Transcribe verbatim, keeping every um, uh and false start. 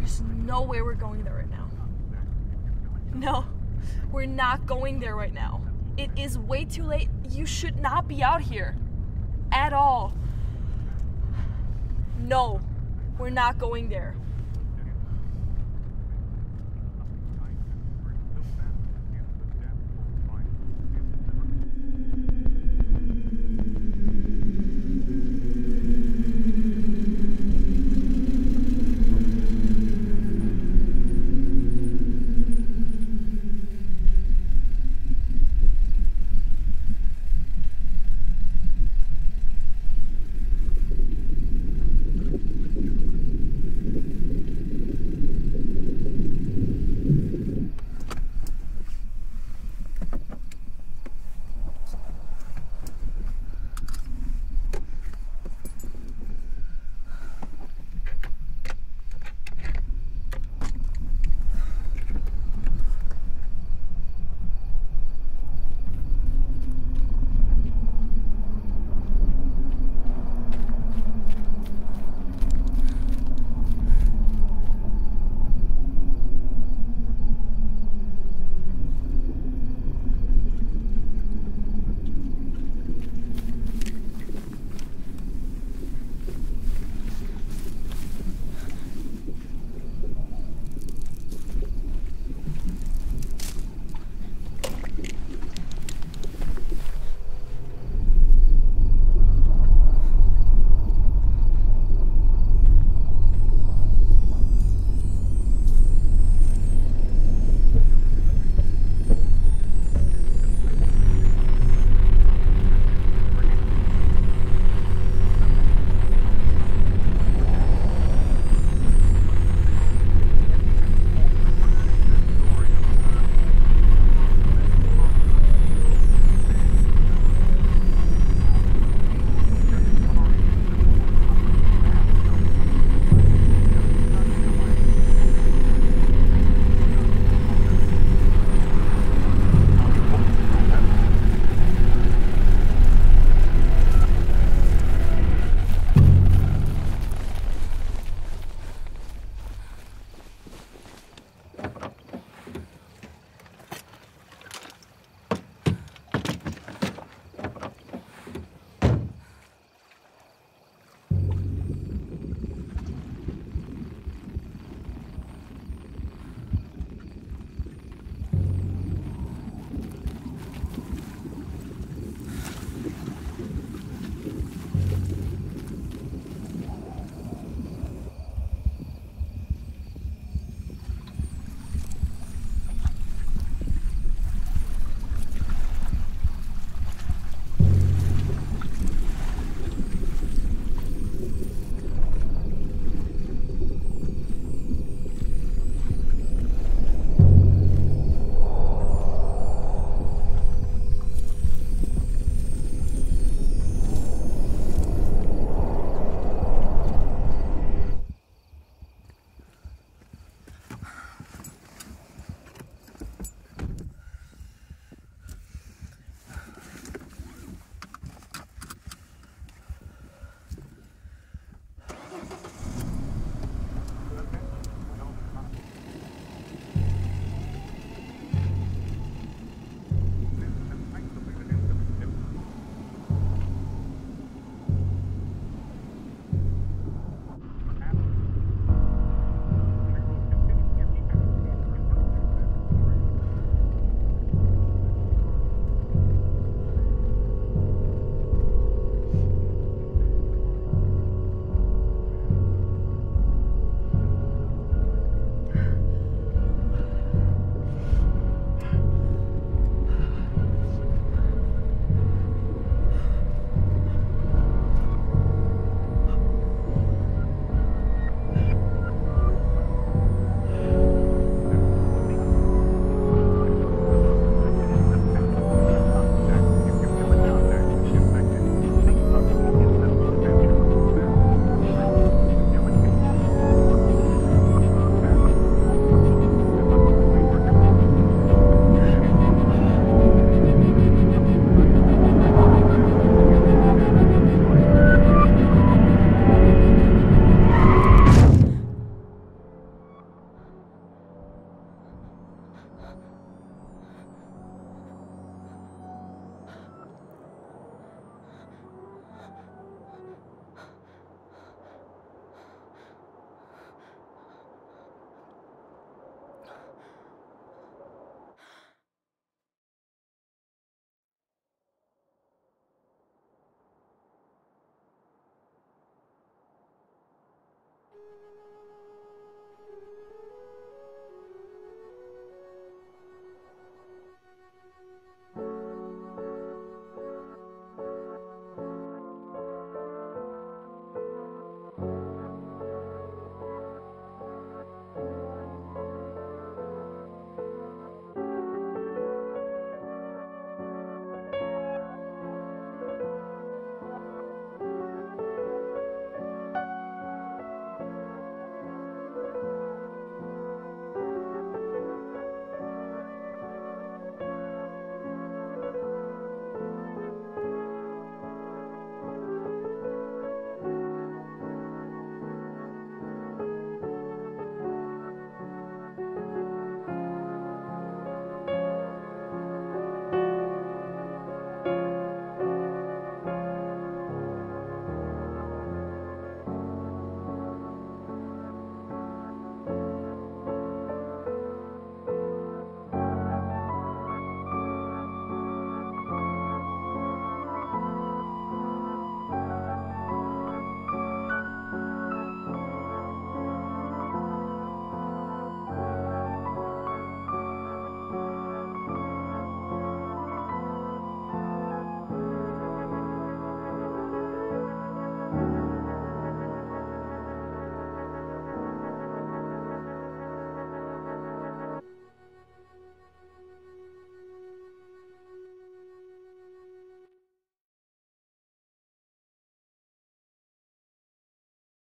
There's no way we're going there right now. No, we're not going there right now. It is way too late. You should not be out here at all. No, we're not going there.